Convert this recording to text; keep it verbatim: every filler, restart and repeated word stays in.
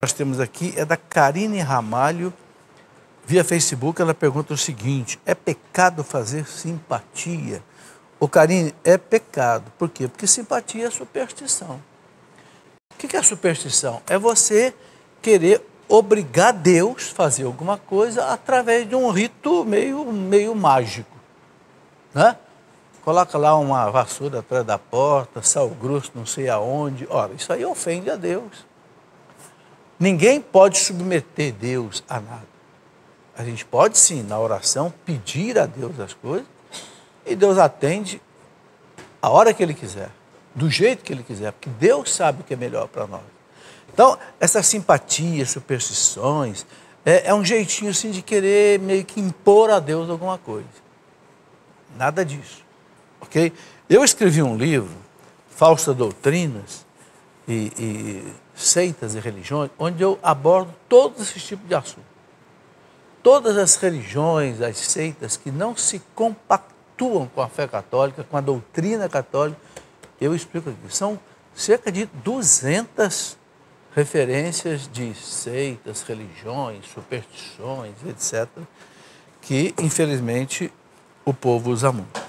Nós temos aqui é da Karine Ramalho, via Facebook. Ela pergunta o seguinte: é pecado fazer simpatia? Ô Karine, é pecado. Por quê? Porque simpatia é superstição. O que é superstição? É você querer obrigar Deus a fazer alguma coisa através de um rito meio, meio mágico, né? Coloca lá uma vassoura atrás da porta, sal grosso não sei aonde. Ora, isso aí ofende a Deus. Ninguém pode submeter Deus a nada. A gente pode sim, na oração, pedir a Deus as coisas e Deus atende a hora que Ele quiser, do jeito que Ele quiser, porque Deus sabe o que é melhor para nós. Então, essas simpatias, superstições, é, é um jeitinho assim de querer meio que impor a Deus alguma coisa. Nada disso, ok? Eu escrevi um livro, Falsa Doutrinas e... e seitas e religiões, onde eu abordo todos esses tipos de assunto. Todas as religiões, as seitas que não se compactuam com a fé católica, com a doutrina católica, eu explico aqui. São cerca de duzentas referências de seitas, religiões, superstições, etcétera, que, infelizmente, o povo usa muito.